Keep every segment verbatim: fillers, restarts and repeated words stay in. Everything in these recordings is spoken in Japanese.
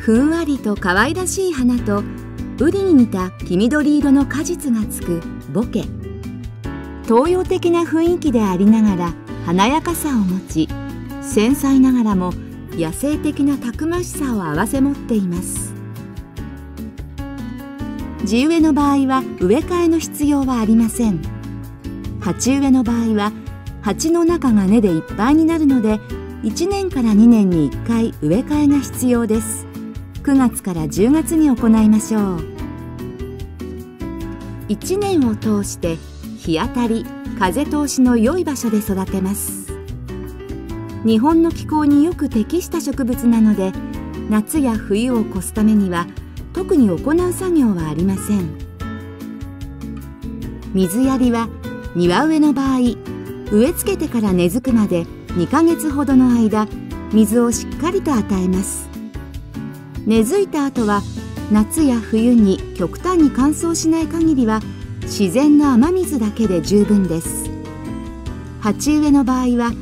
ふんわりと可愛らしい花とウリに似た黄緑色の果実がつくボケ。東洋的な雰囲気でありながら華やかさを持ち、繊細ながらも野生的なたくましさを併せ持っています。地植えの場合は植え替えの必要はありません。鉢植えの場合は鉢の中が根でいっぱいになるので、いちねんからにねんにいっかい植え替えが必要です。くがつからじゅうがつに行いましょう。いちねんを通して日当たり風通しの良い場所で育てます。日本の気候によく適した植物なので、夏や冬を越すためには特に行う作業はありません。水やりは庭植えの場合、植え付けてから根付くまでにかげつほどの間、水をしっかりと与えます。根付いた後は夏や冬に極端に乾燥しない限りは自然の雨水だけで十分です。鉢植えの場合は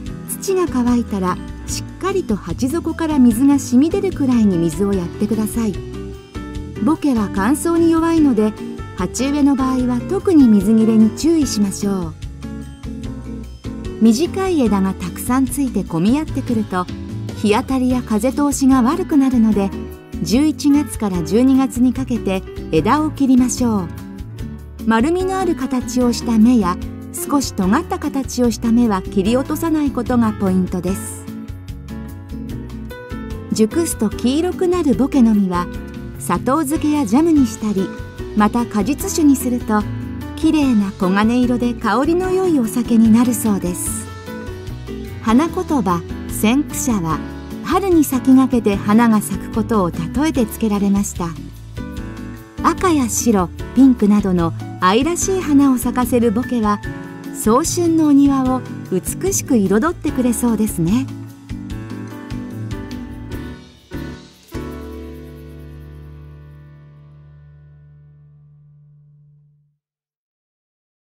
土が乾いたらしっかりと鉢底から水が染み出るくらいに水をやってください。ボケは乾燥に弱いので、鉢植えの場合は特に水切れに注意しましょう。短い枝がたくさんついて混み合ってくると日当たりや風通しが悪くなるので、じゅういちがつからじゅうにがつにかけて枝を切りましょう。丸みのある形をした芽や少し尖った形をした芽は切り落とさないことがポイントです。熟すと黄色くなるボケの実は砂糖漬けやジャムにしたり、また果実酒にするときれいな黄金色で香りの良いお酒になるそうです。花言葉「先駆者」は春に先駆けて花が咲くことを例えてつけられました。赤や白、ピンクなどの愛らしい花を咲かせるボケは早春のお庭を美しく彩ってくれそうですね。